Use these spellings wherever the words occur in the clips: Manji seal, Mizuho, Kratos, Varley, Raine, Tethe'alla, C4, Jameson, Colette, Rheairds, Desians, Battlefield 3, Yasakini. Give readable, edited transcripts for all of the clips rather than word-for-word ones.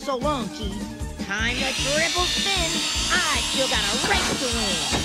So long, G. Time to triple spin. I still got a race to win.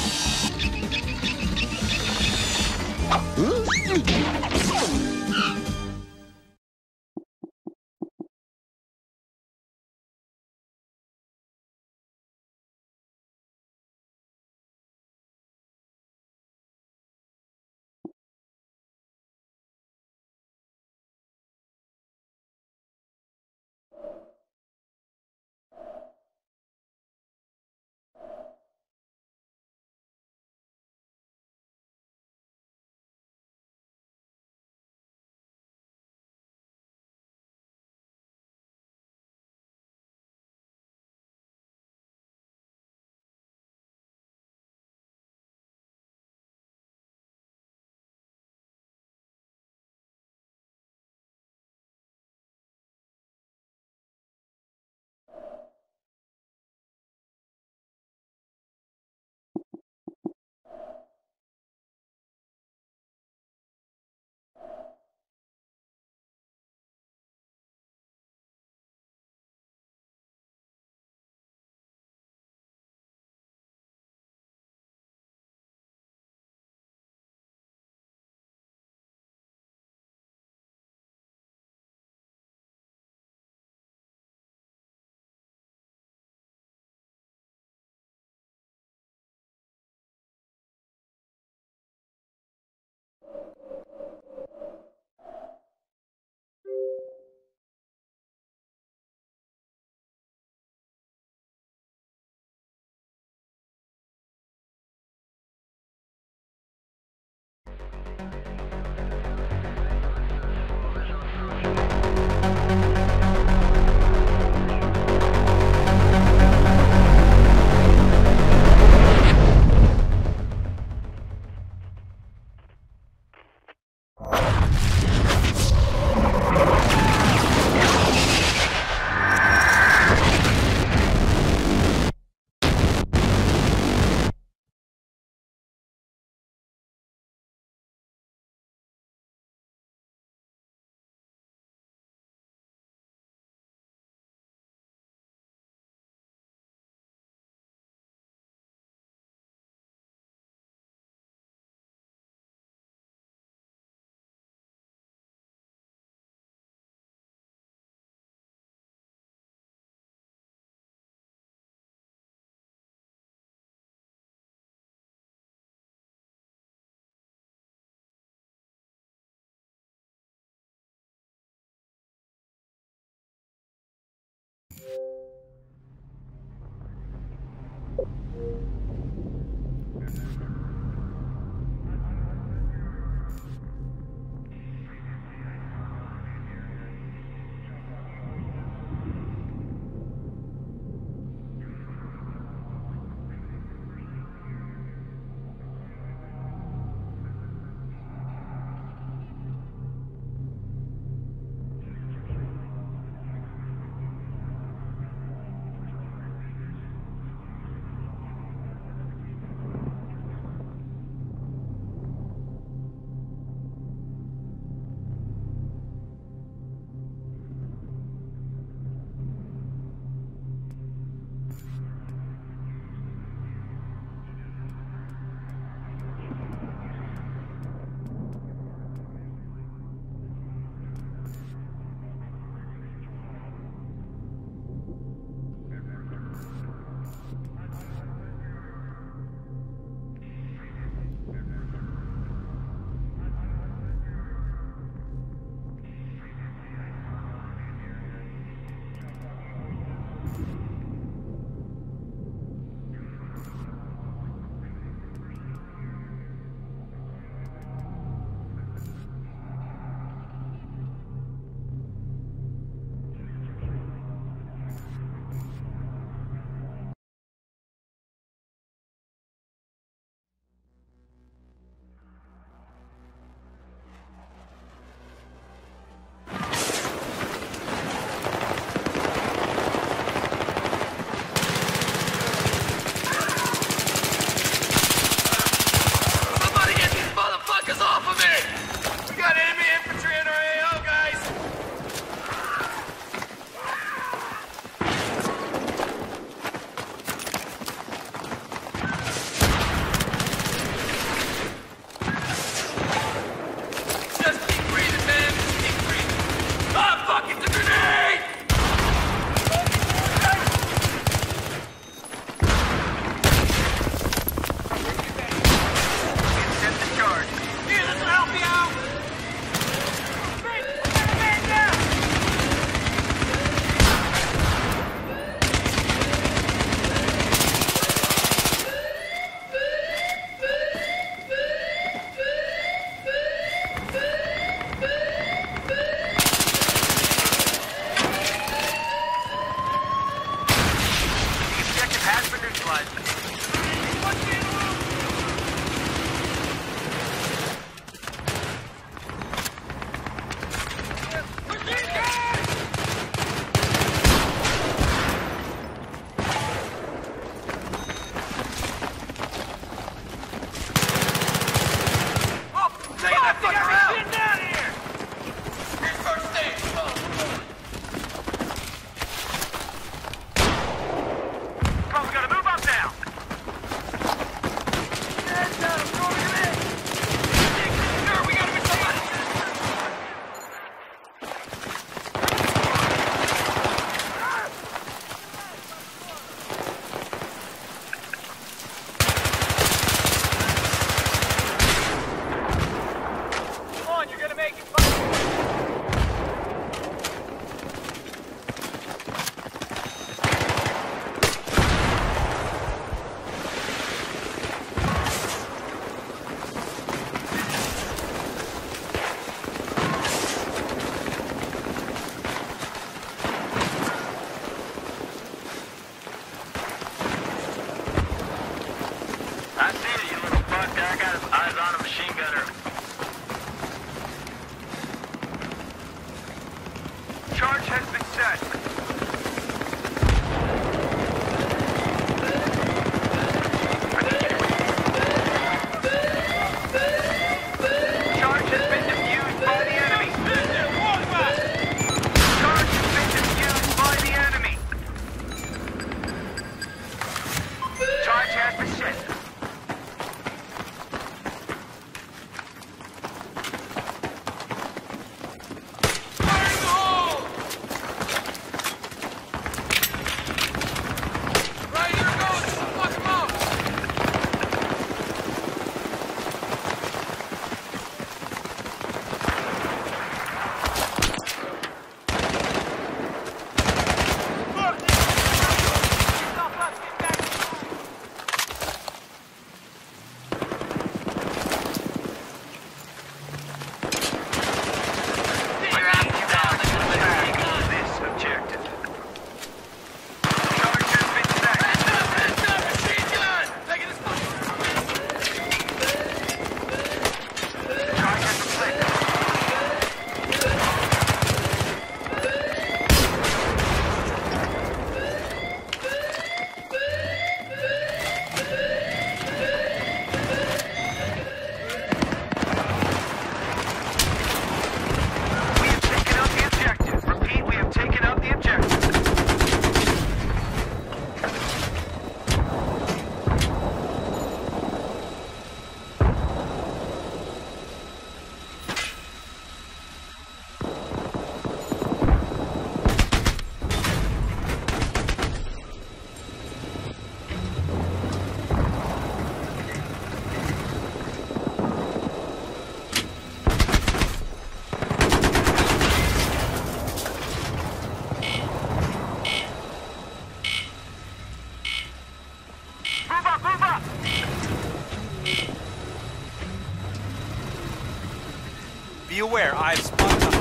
Be aware, I have spotted a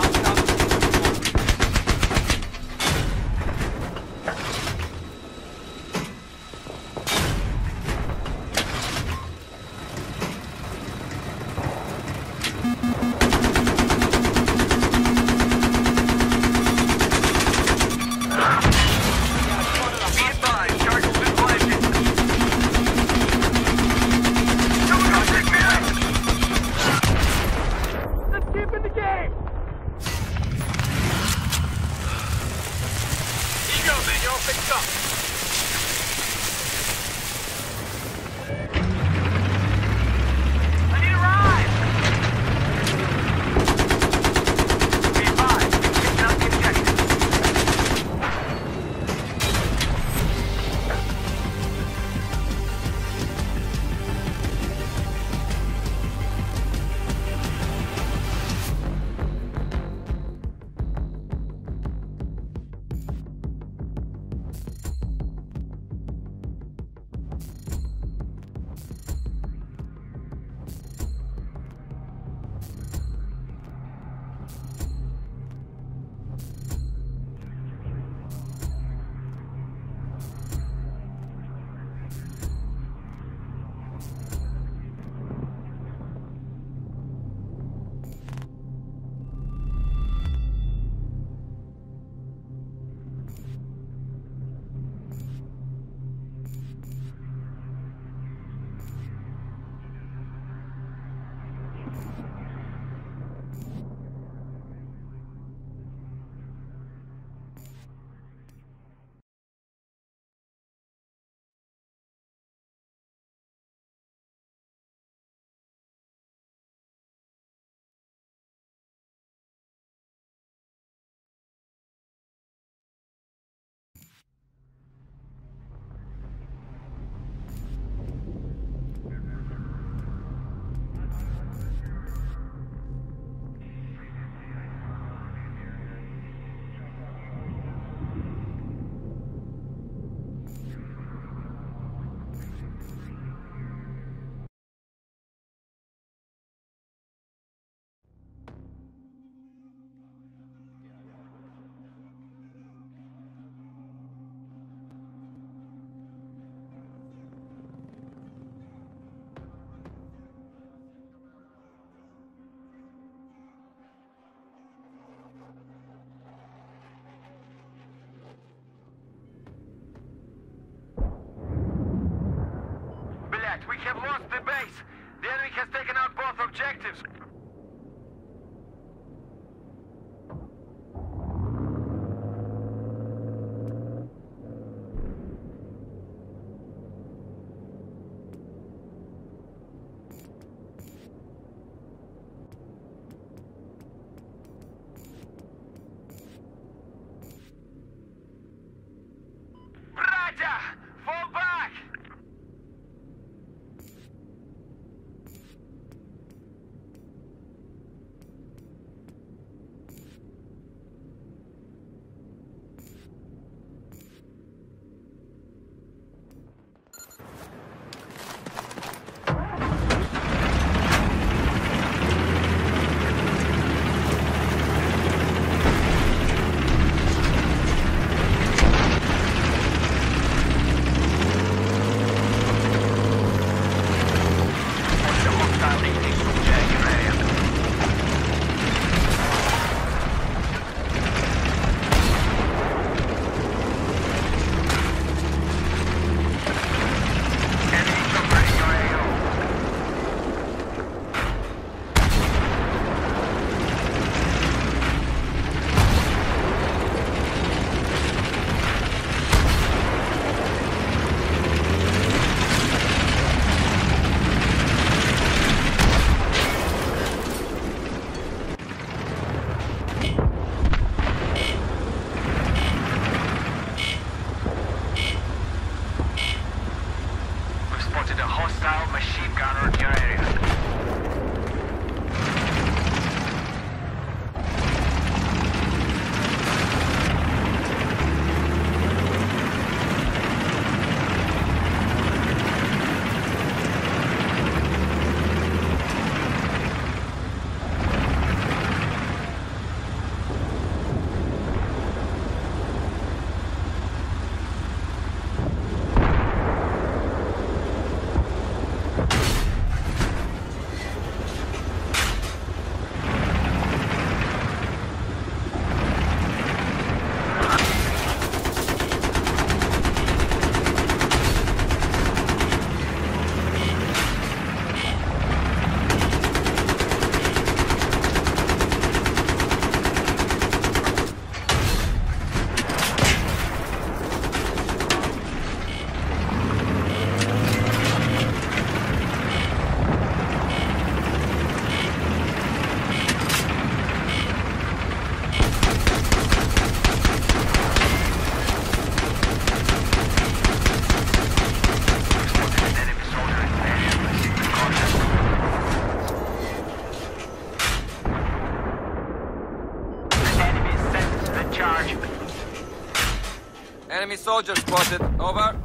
We have lost the base. The enemy has taken out both objectives. soldier spotted. Over.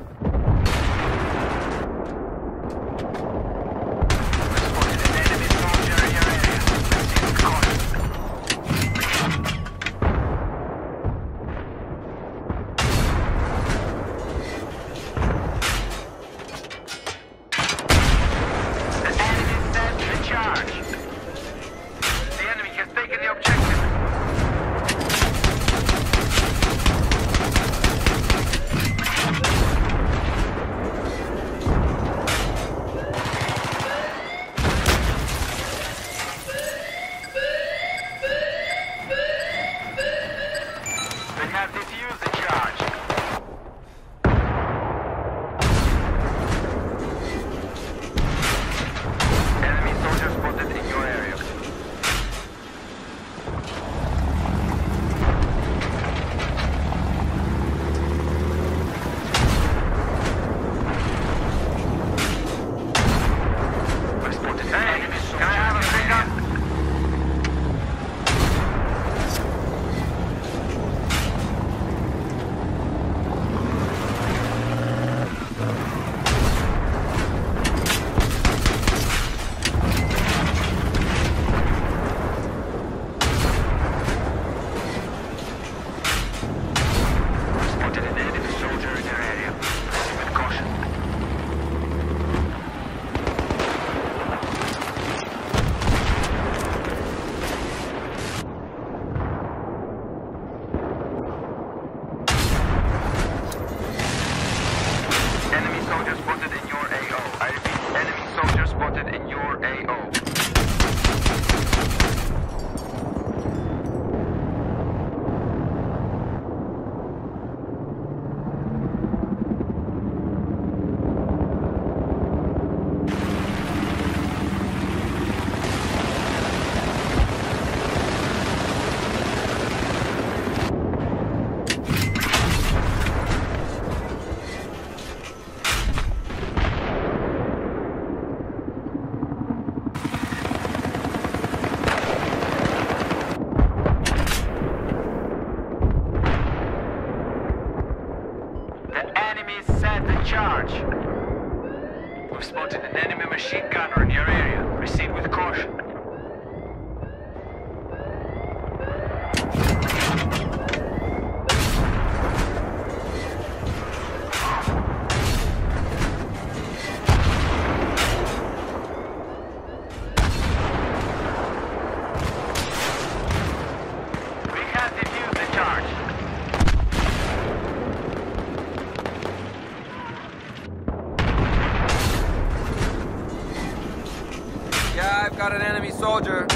Got an enemy soldier.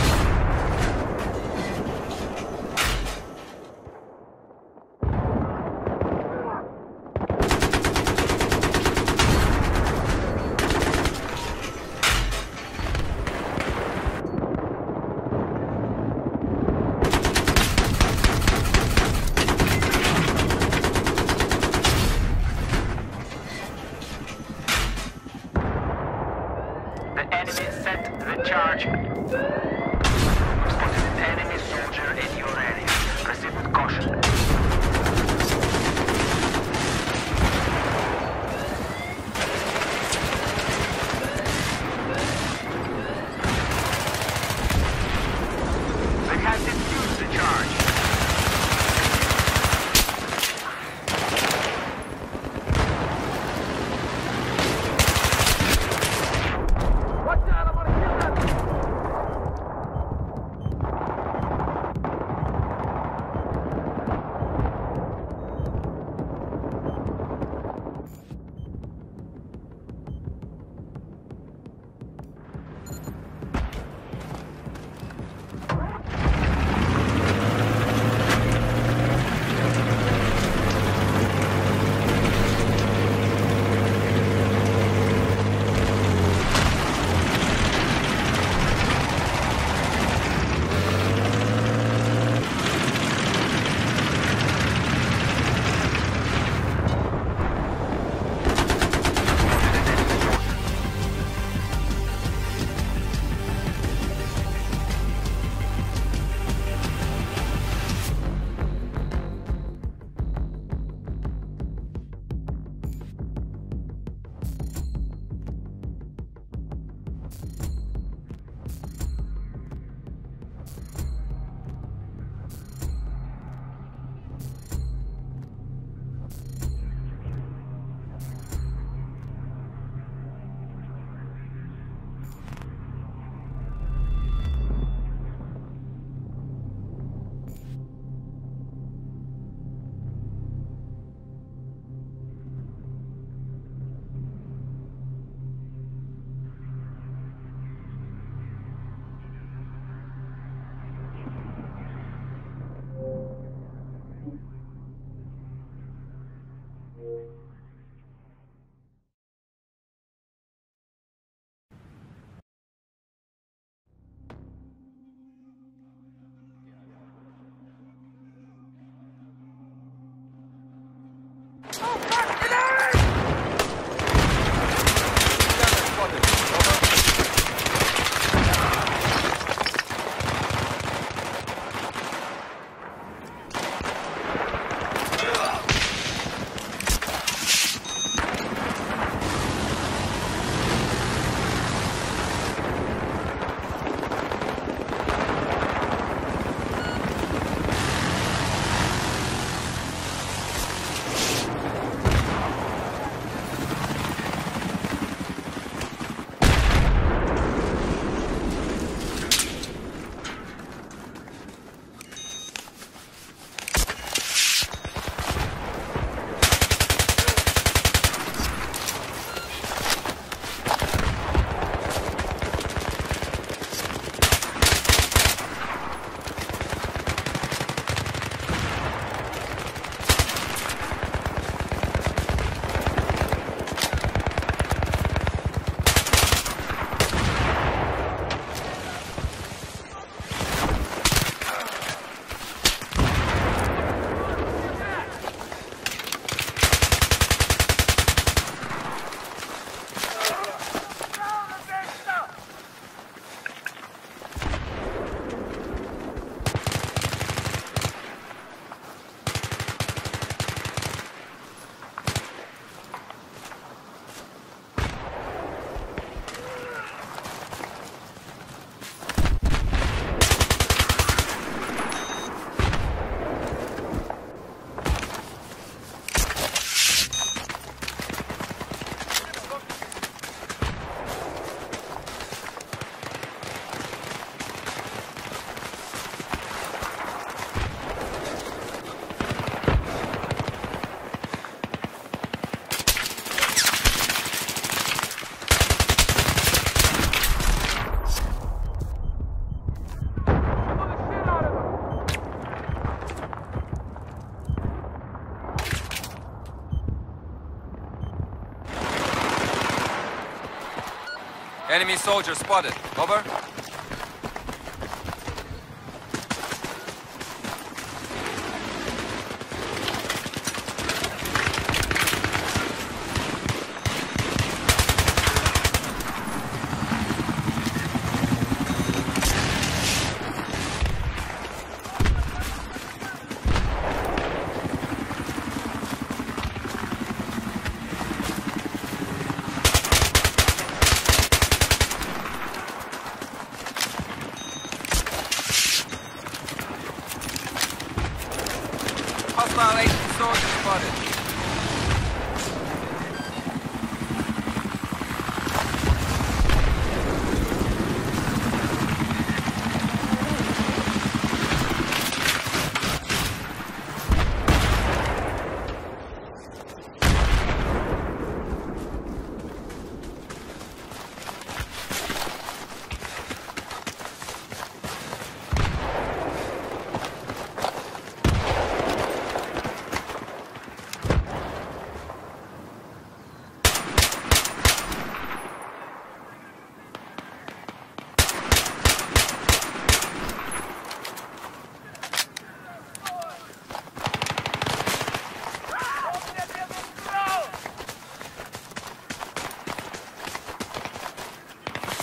Enemy soldier spotted. Over.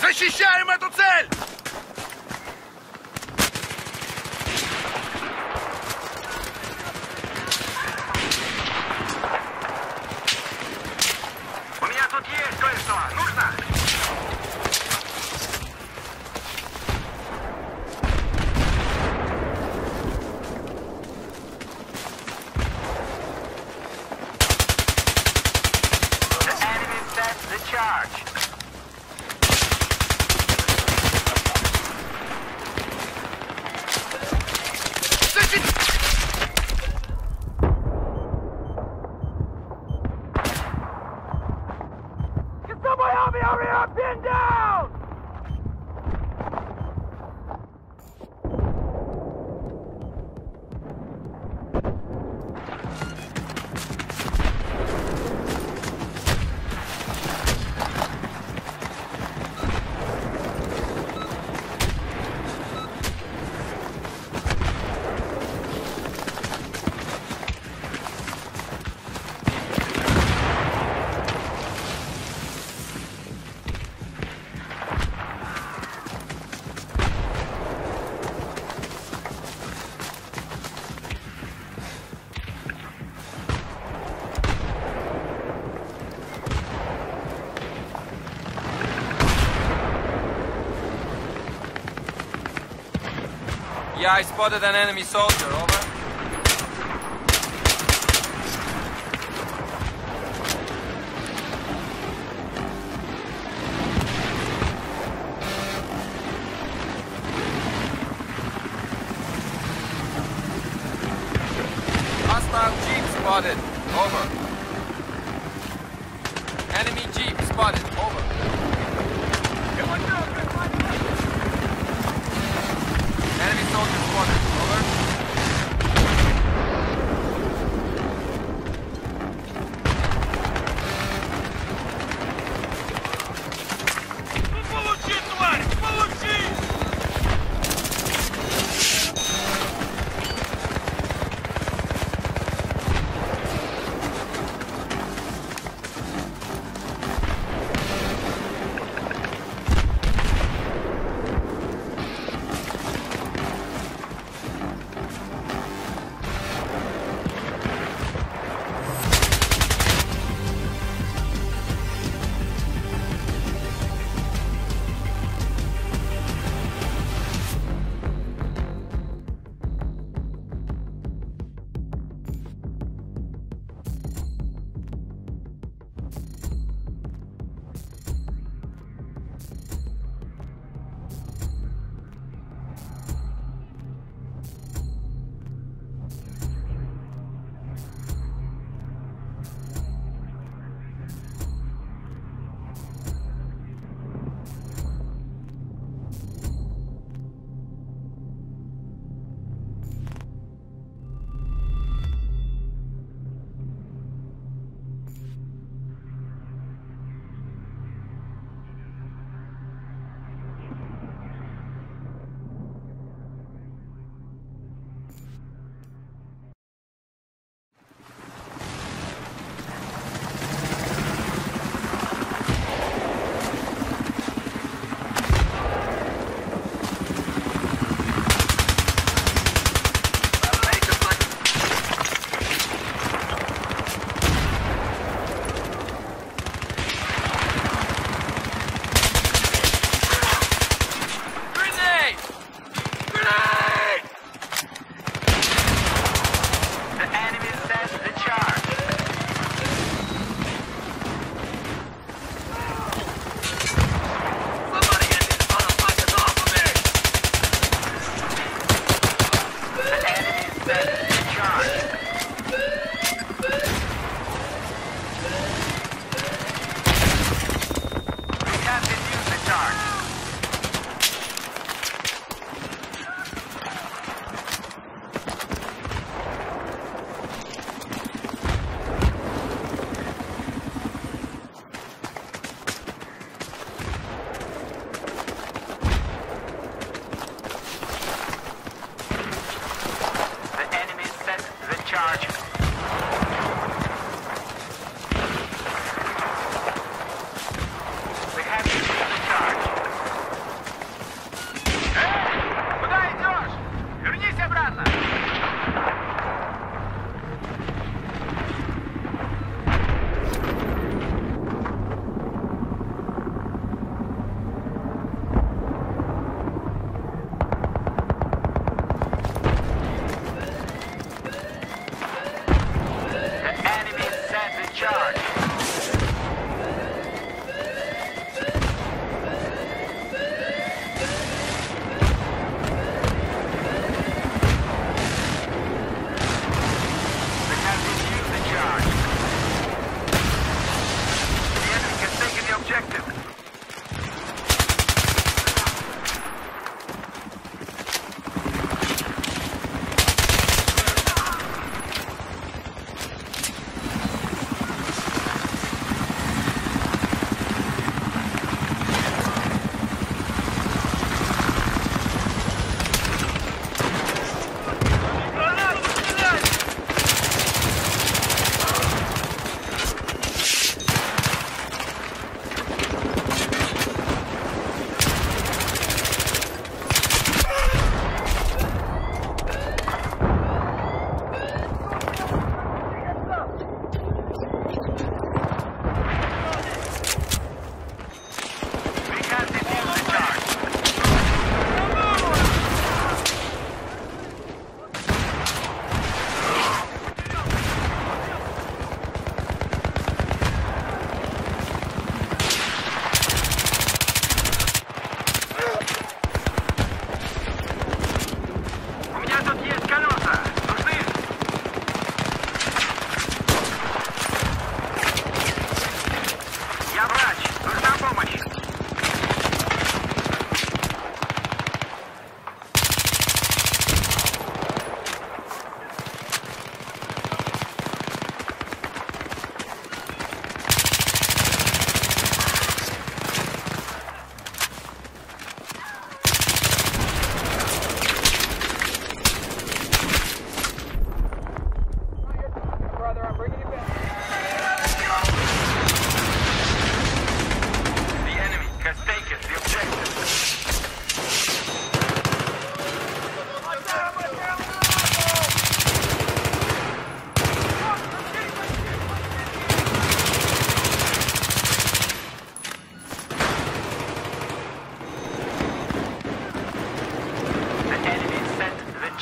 Защищаем эту цель! У меня тут есть кое-что. Нужно? Yeah, I spotted an enemy soldier, over. Hostile jeep spotted, over. Enemy jeep spotted, over. Enemy soldier spotted, over.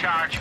charge.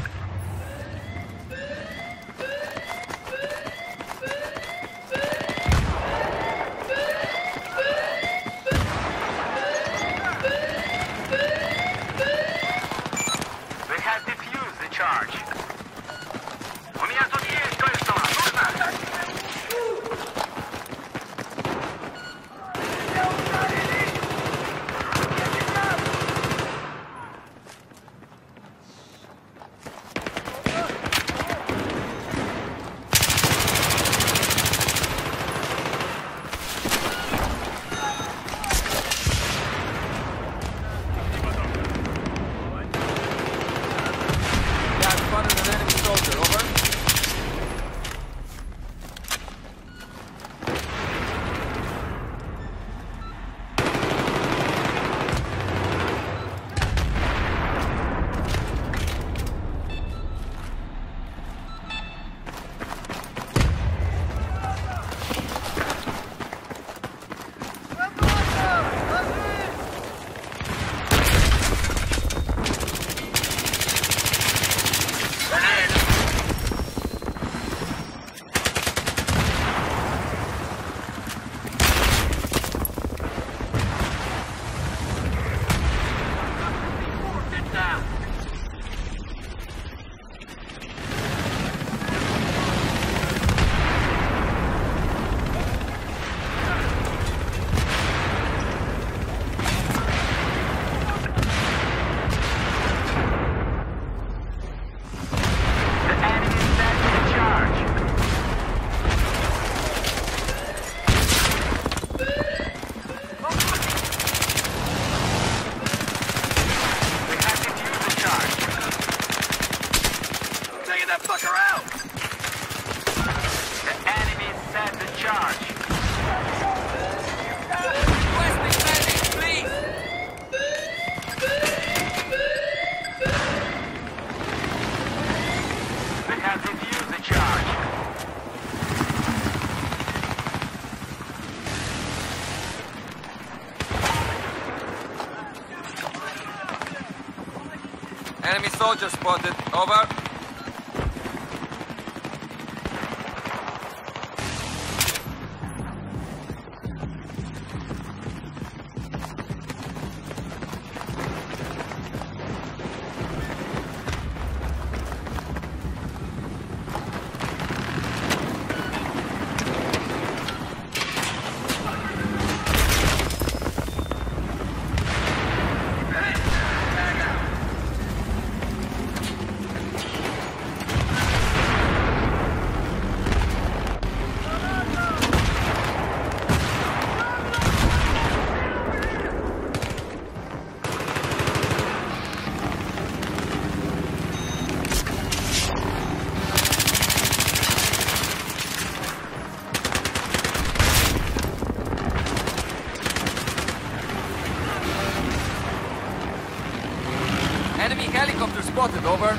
Enemy soldier spotted. Over. Helicopter spotted, over.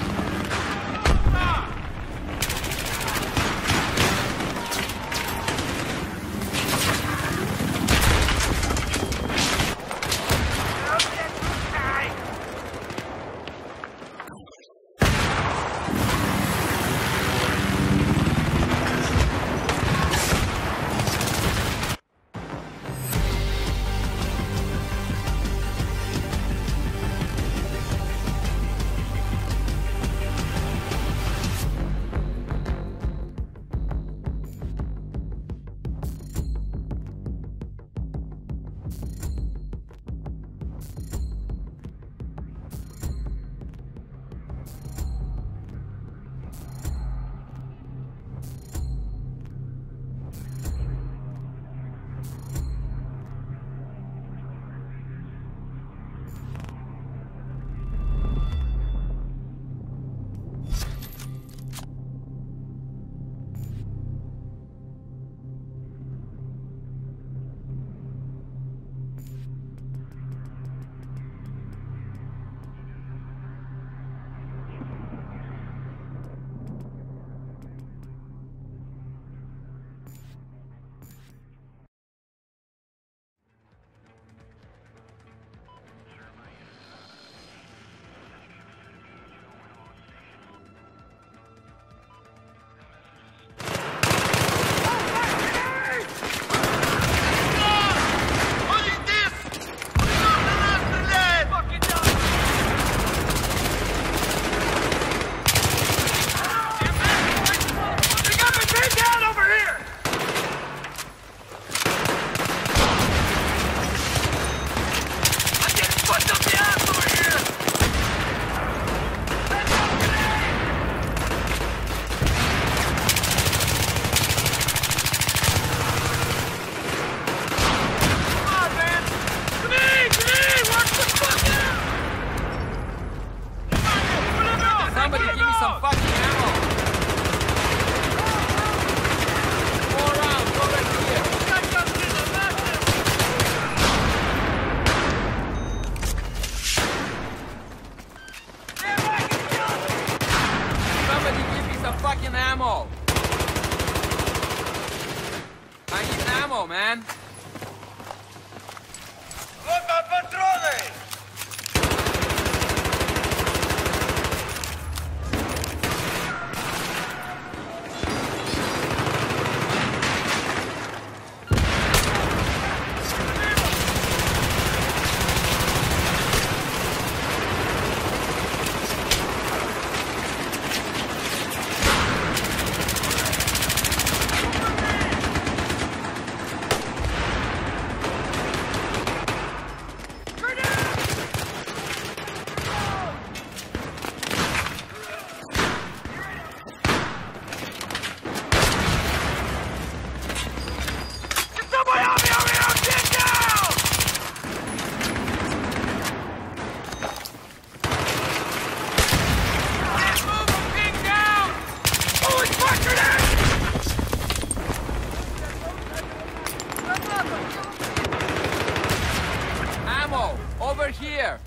over here.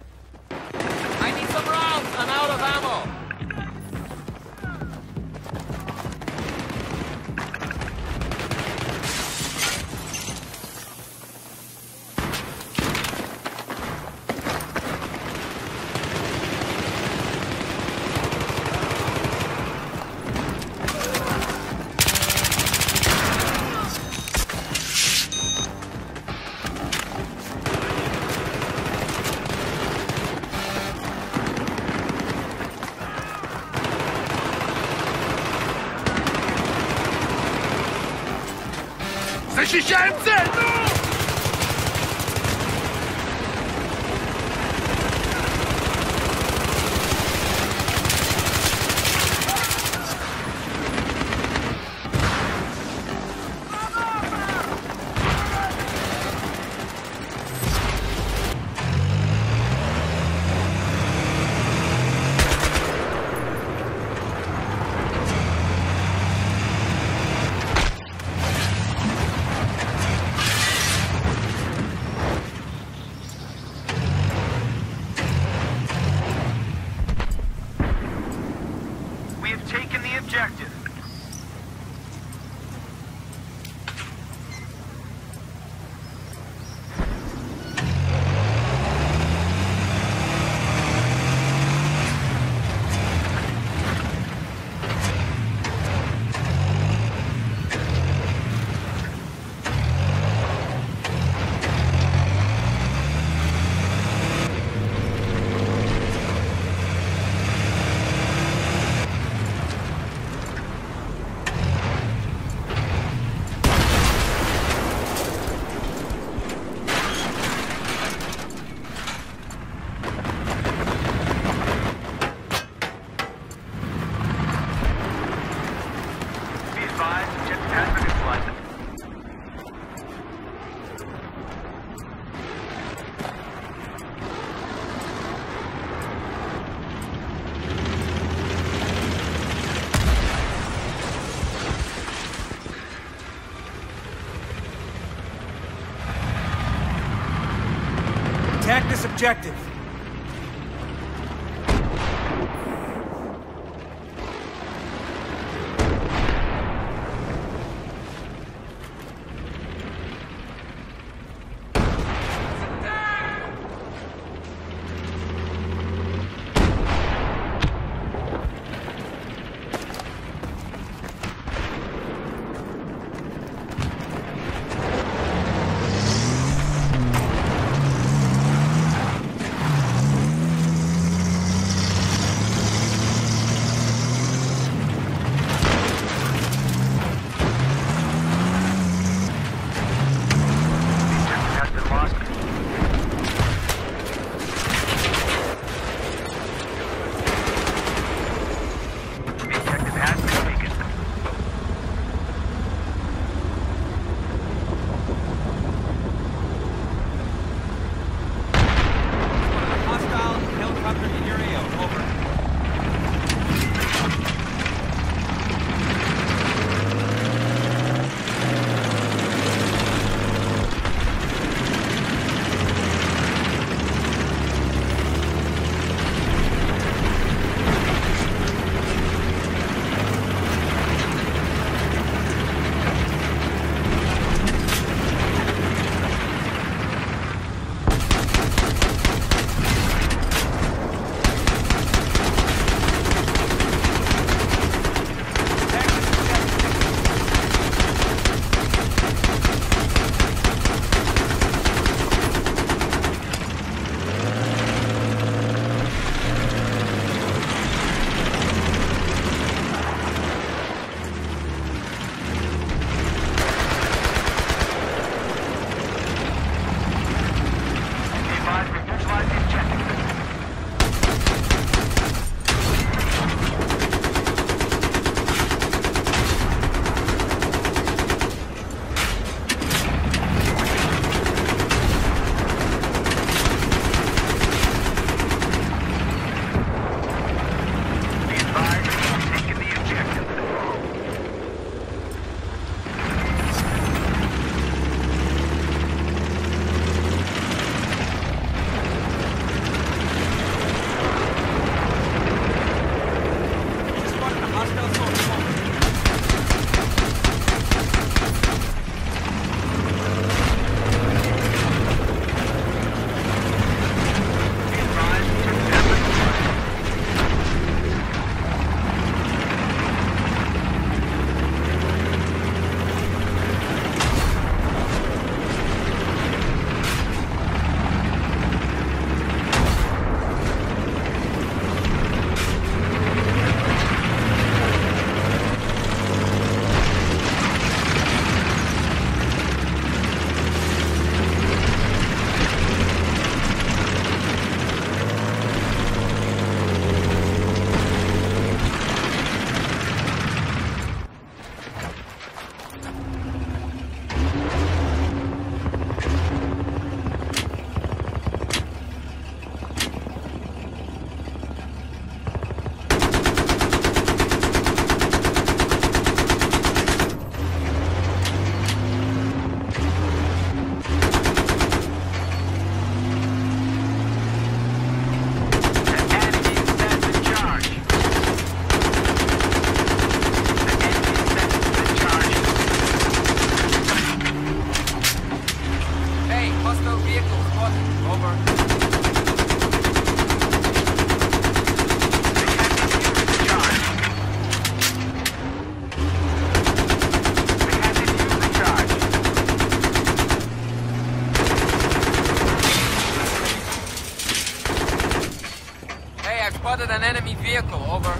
I need some rounds. I'm out of ammo. Jameson! Attack this objective. I've spotted an enemy vehicle. Over.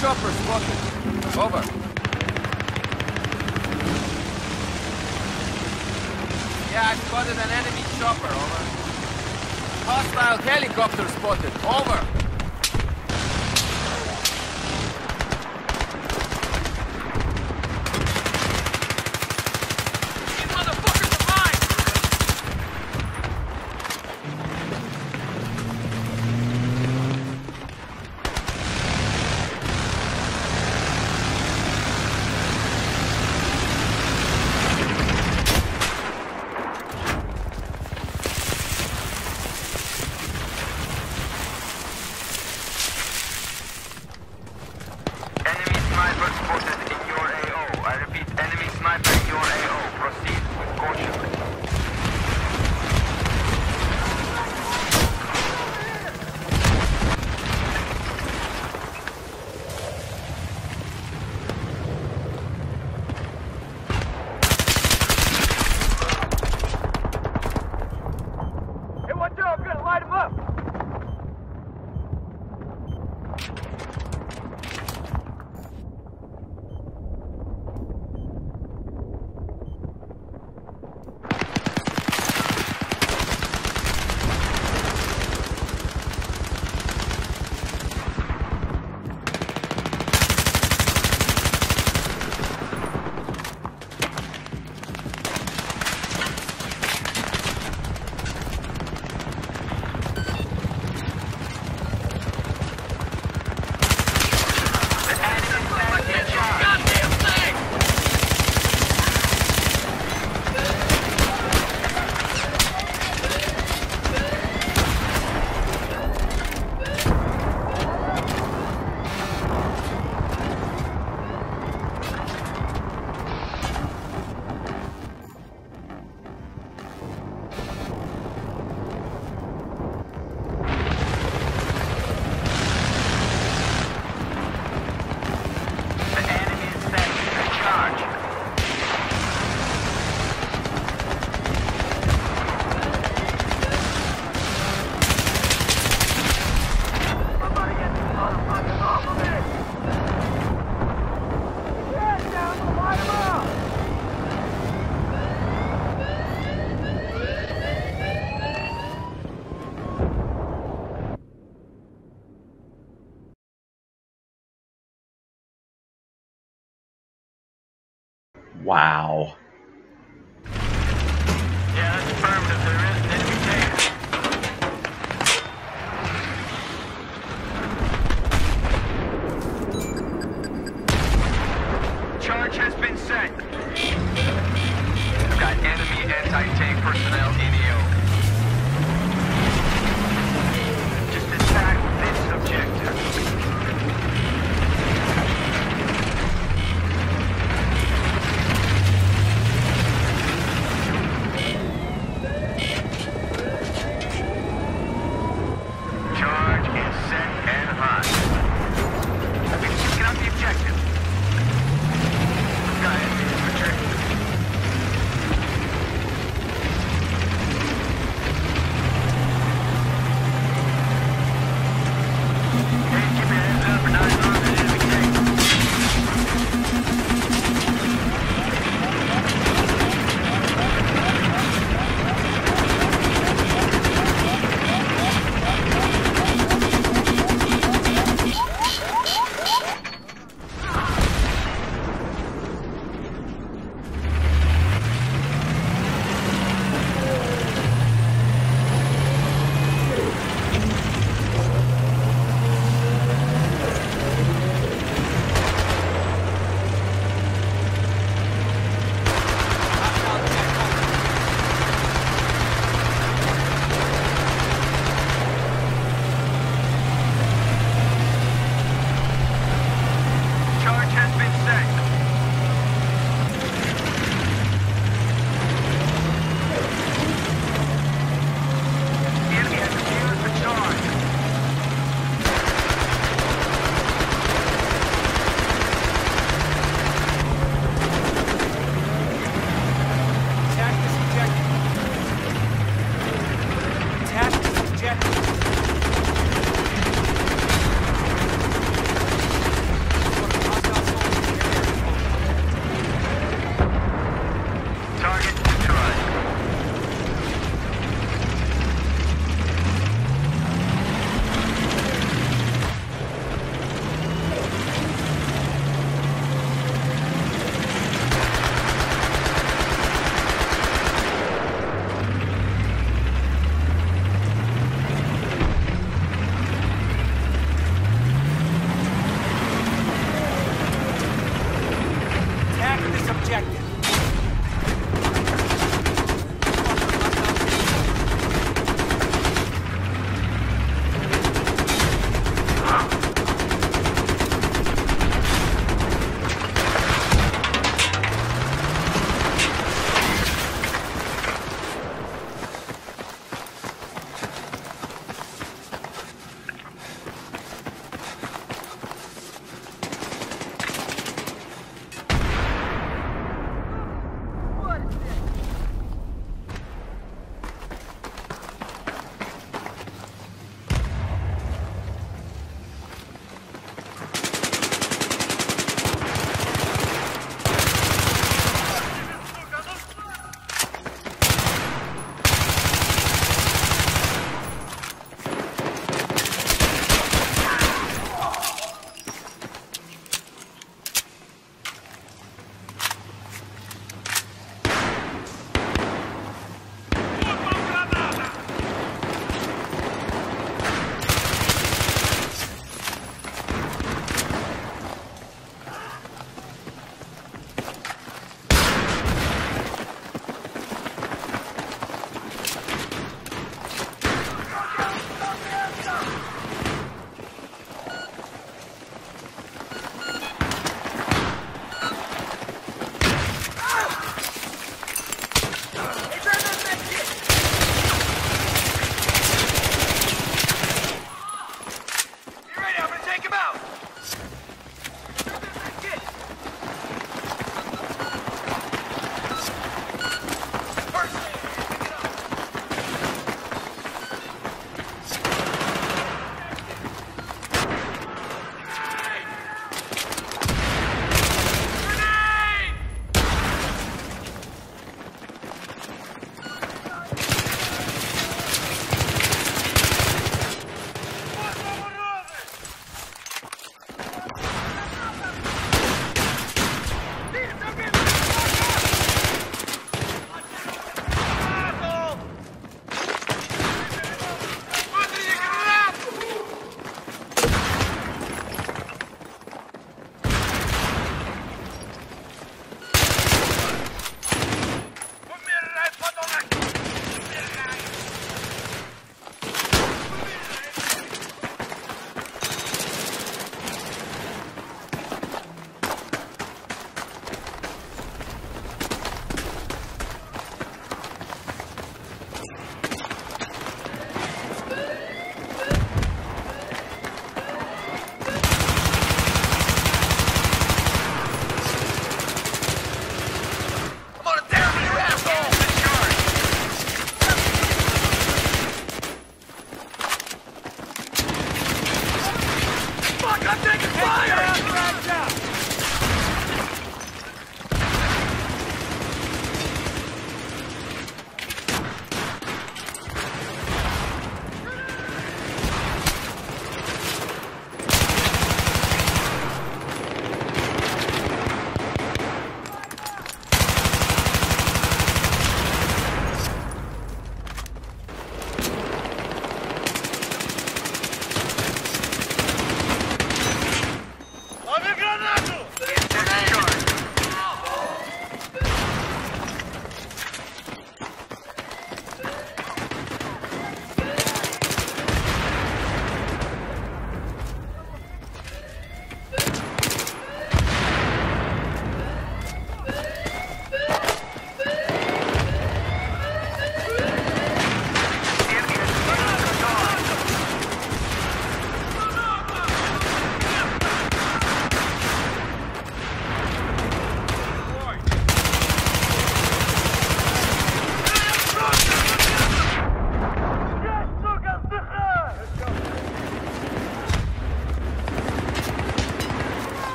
Chopper spotted. Over. Yeah, I spotted an enemy chopper. Over. Hostile helicopter spotted. Over. Wow. Yeah, that's affirmative. There is an enemy tank. Charge has been set. We've got enemy anti-tank personnel in EO. Just attack this objective.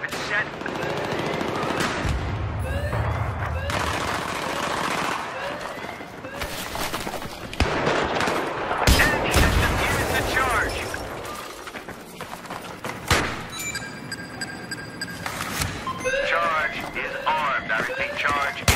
been set. Enemy has defused the charge. Charge is armed. I repeat, charge is armed.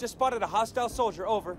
Just spotted a hostile soldier, over.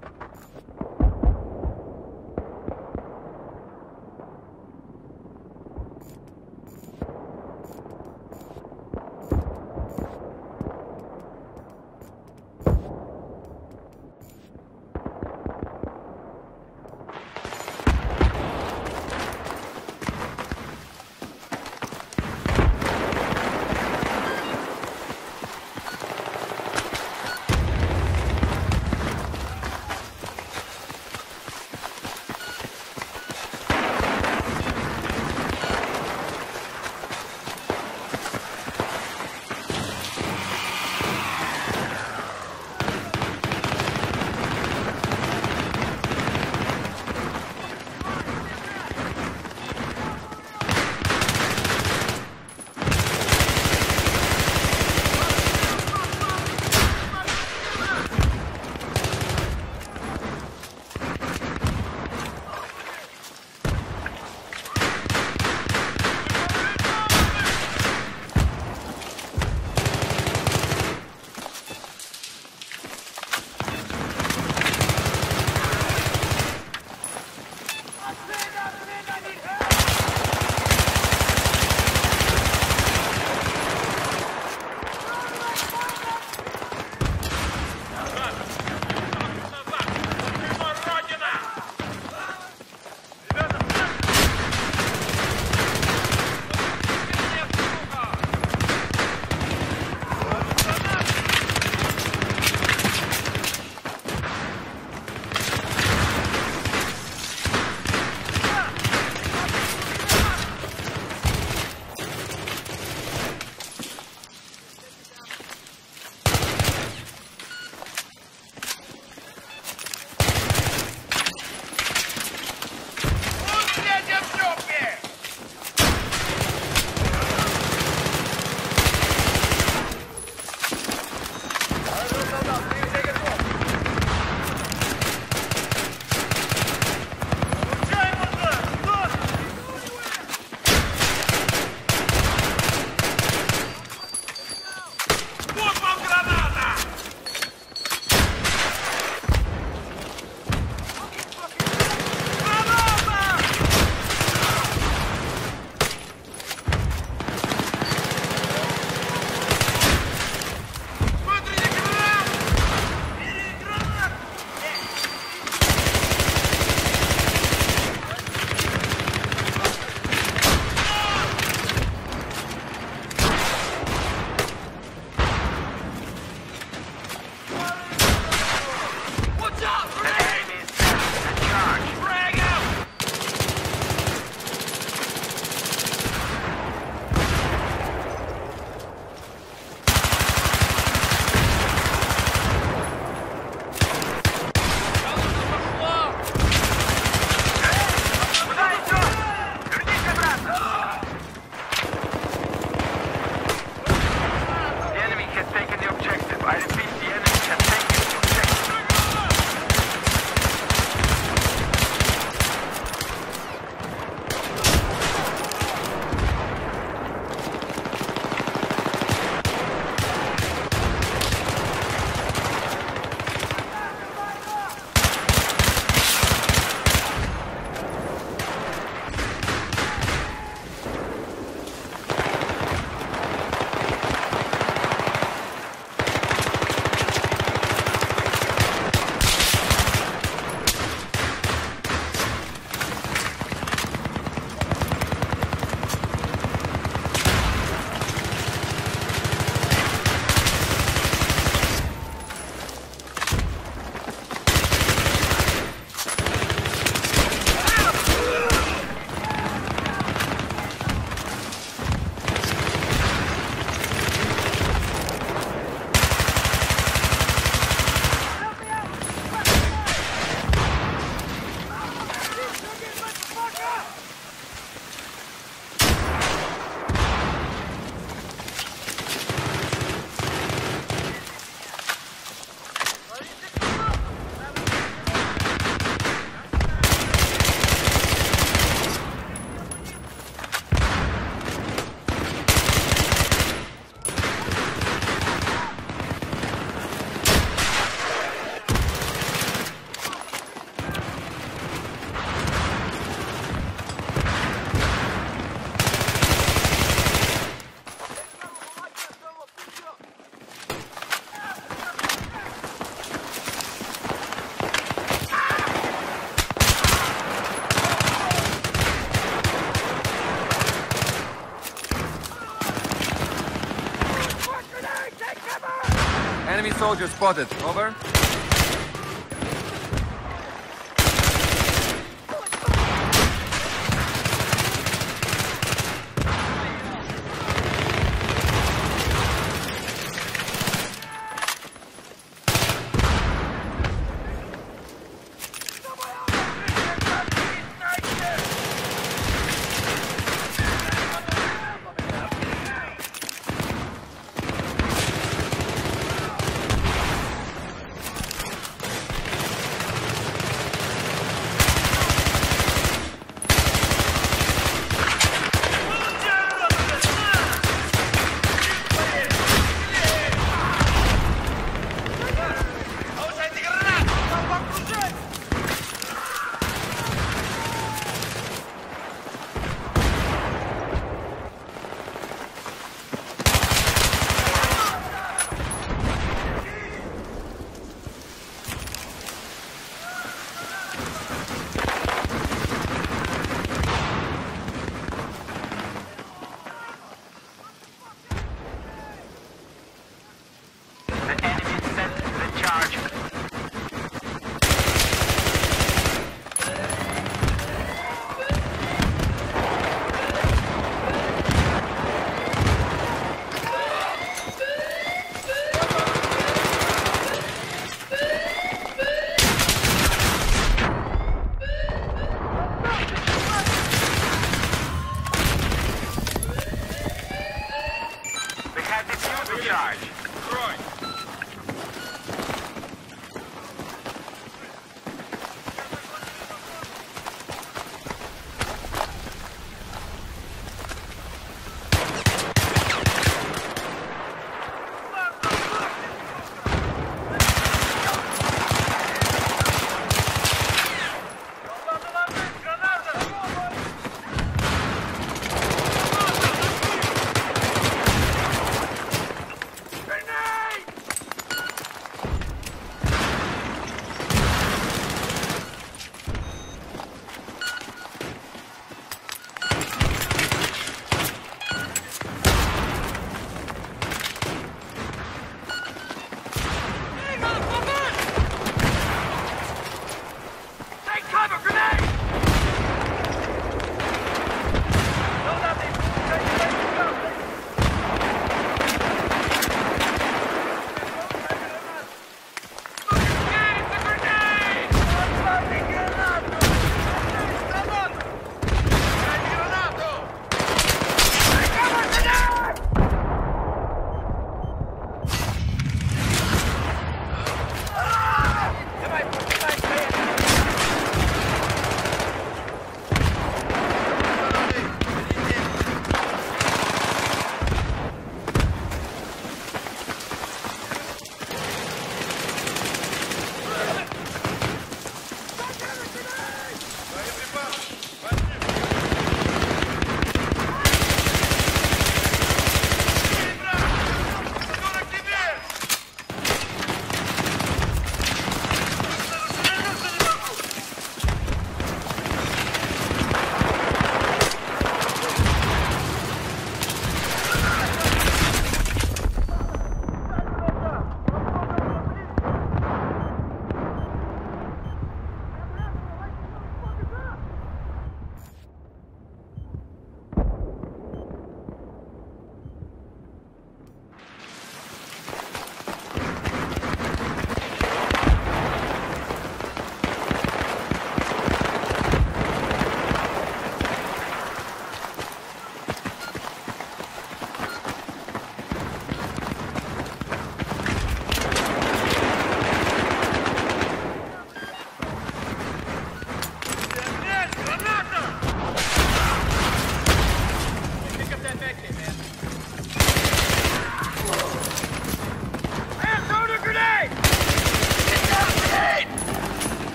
Enemy soldier spotted. Over.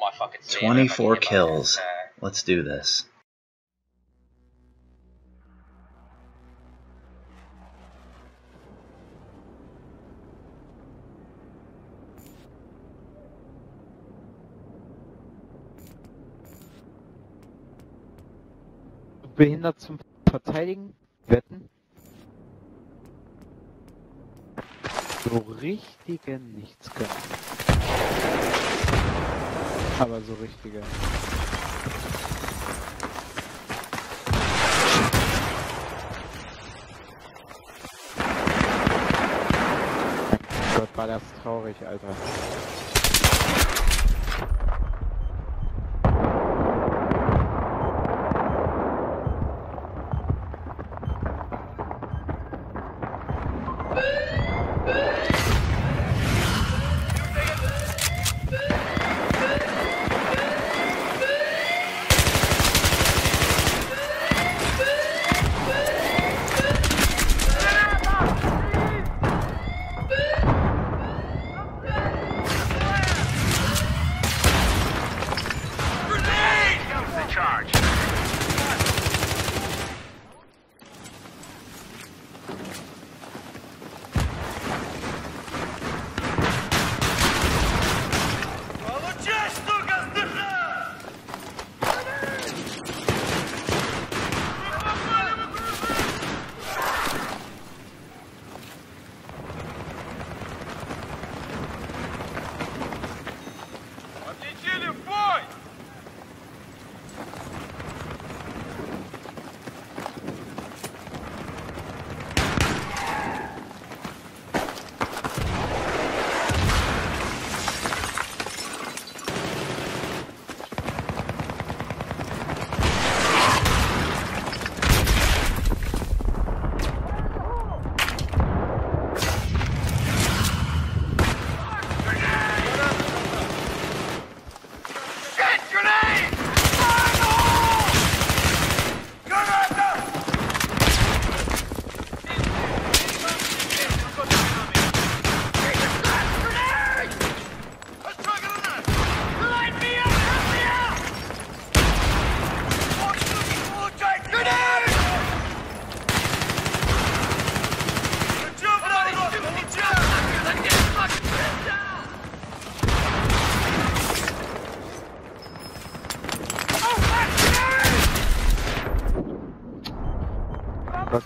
all my fucking stamina. 24 kills. Let's do this. Behindert zum Verteidigen? Wetten? So richtige Nichtskönner. Aber so richtige. Gott, war das traurig, Alter.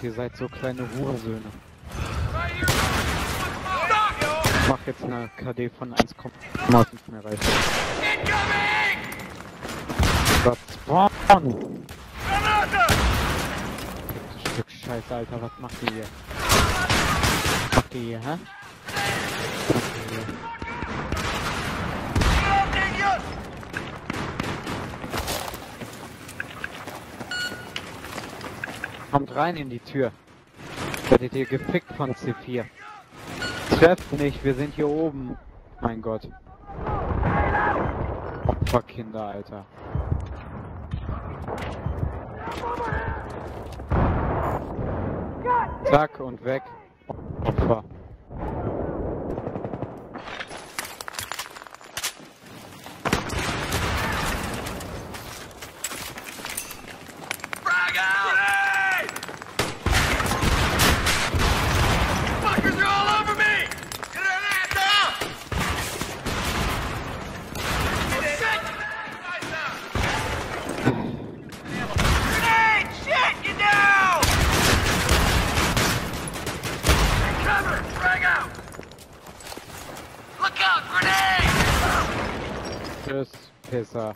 Ihr seid so kleine Hurensöhne. Ich mach jetzt eine KD von 1,5 mehr reichen. Was spawn! Stück Scheiße, Alter, was macht ihr hier? Was macht ihr hier, hä? Kommt rein in die Tür. Werdet ihr gefickt von C4. Trefft nicht, wir sind hier oben. Mein Gott. Opferkinder, Alter. Zack und weg. Opfer. Pisser.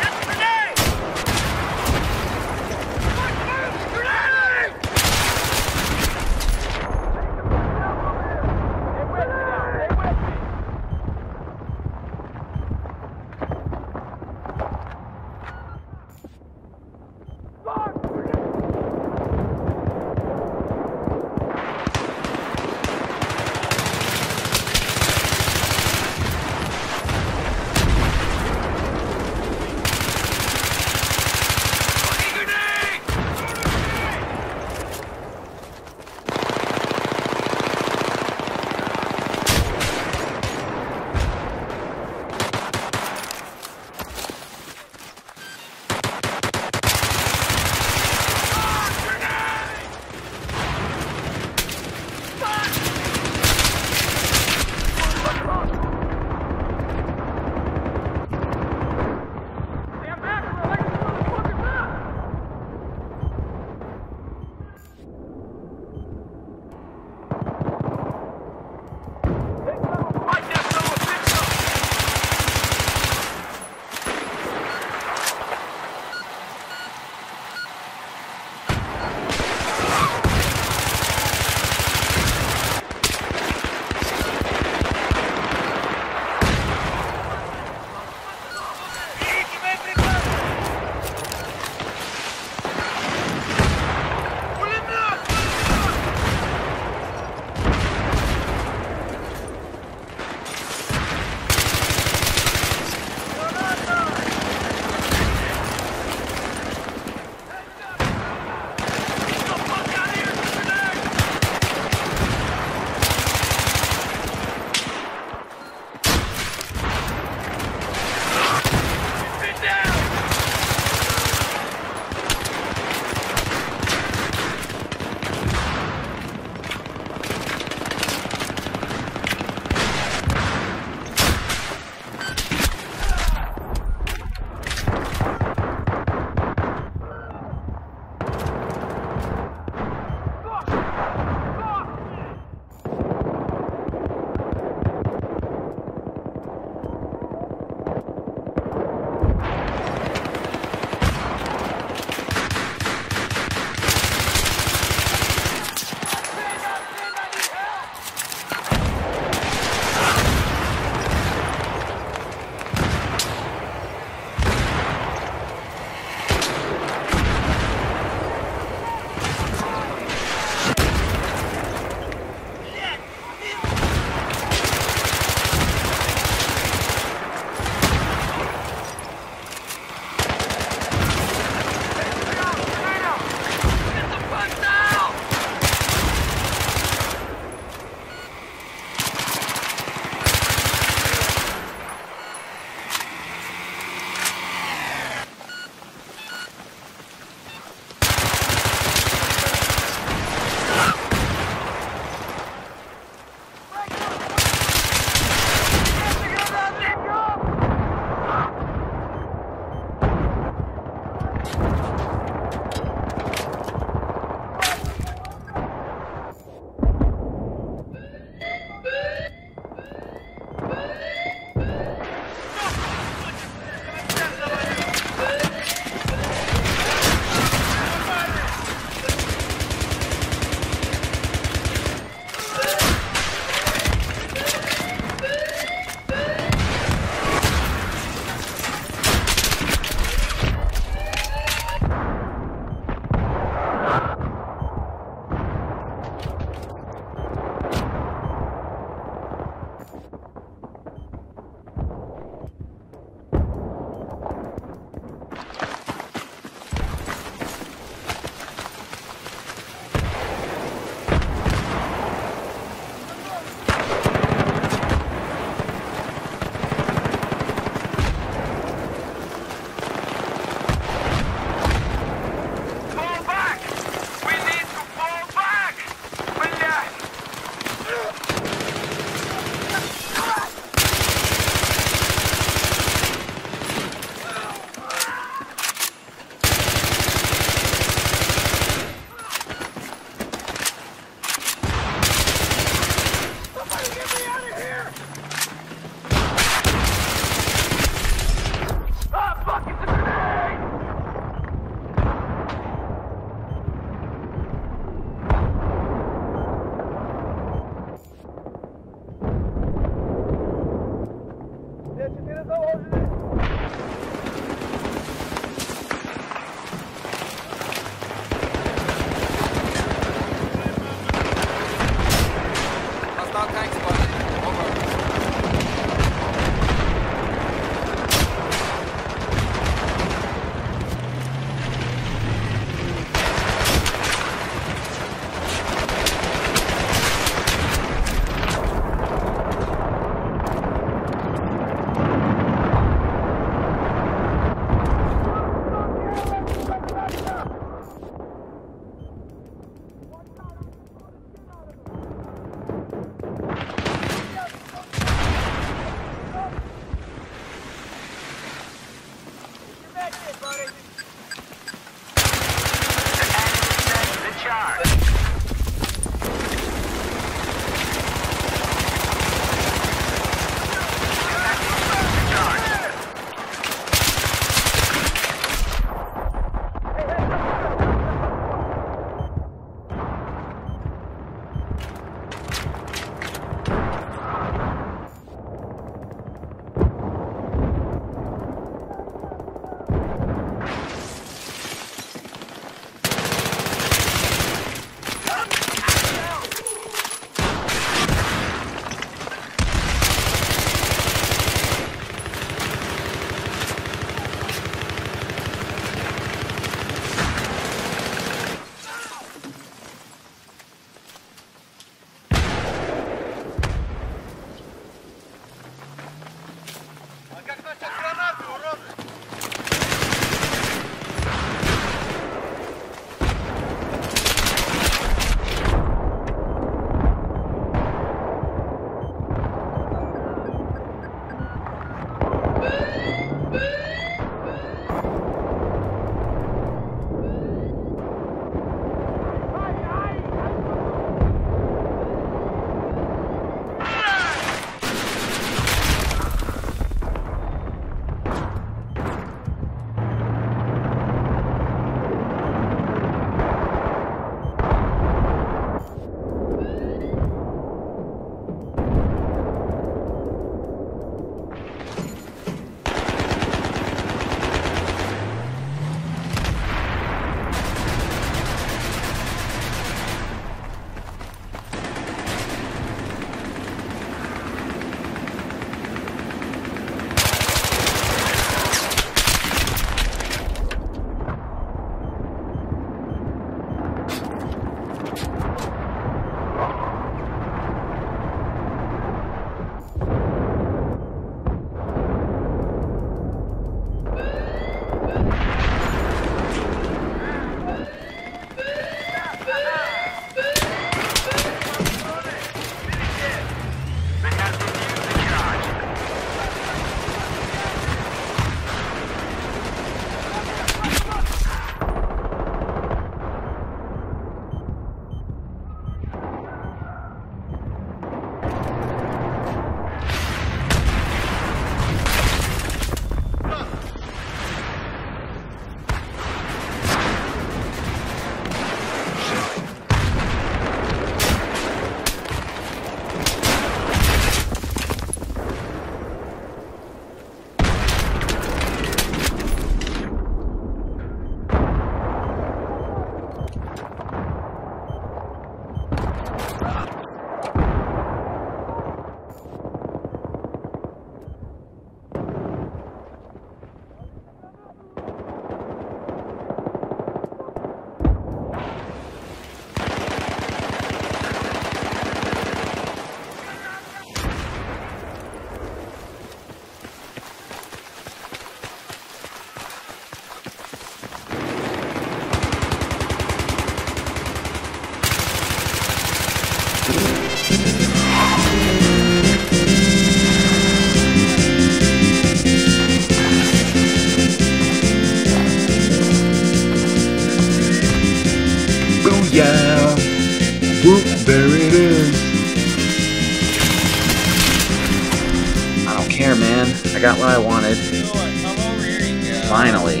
I got what I wanted. You know what? Come over here you go. Finally.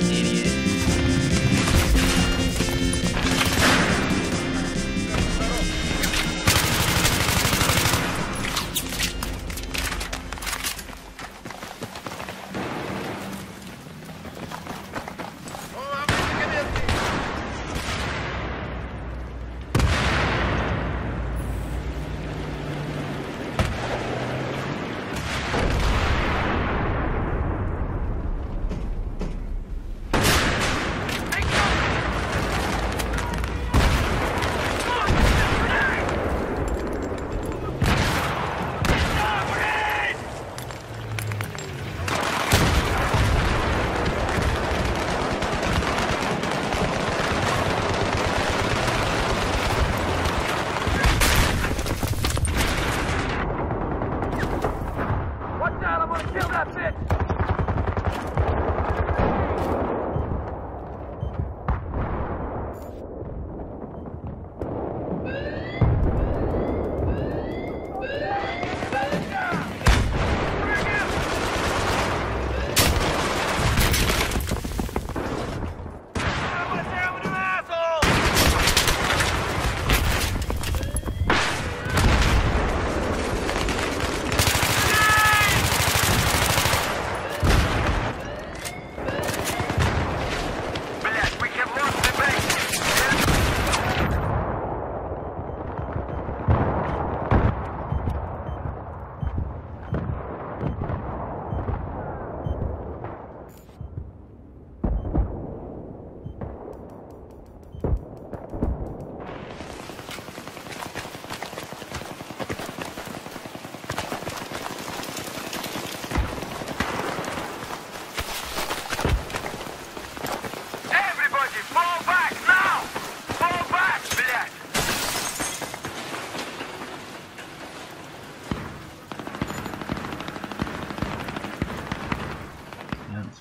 Idiot. That's it.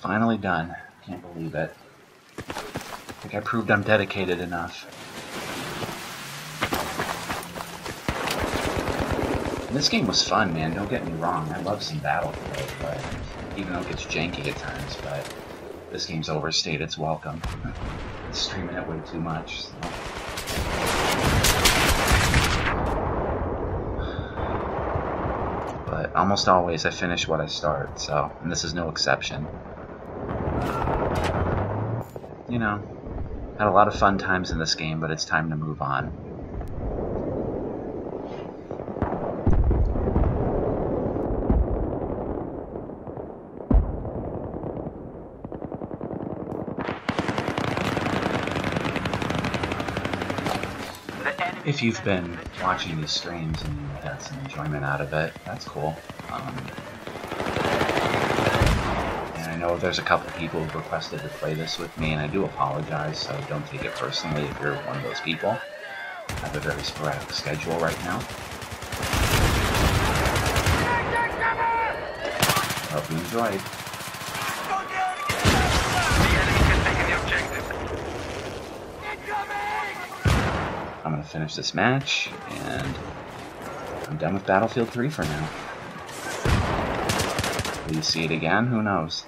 Finally done. Can't believe it. I think I proved I'm dedicated enough. And this game was fun, man. Don't get me wrong. I love some Battlefield, but even though it gets janky at times, but this game's overstayed its welcome. It's streaming it way too much. So. But almost always I finish what I start, so, and this is no exception. You know, had a lot of fun times in this game, but it's time to move on. If you've been watching these streams and you had some enjoyment out of it, that's cool. I know there's a couple people who requested to play this with me, and I do apologize, so don't take it personally if you're one of those people. I have a very sporadic schedule right now. I hope you enjoyed. I'm going to finish this match, and I'm done with Battlefield 3 for now. Will you see it again? Who knows?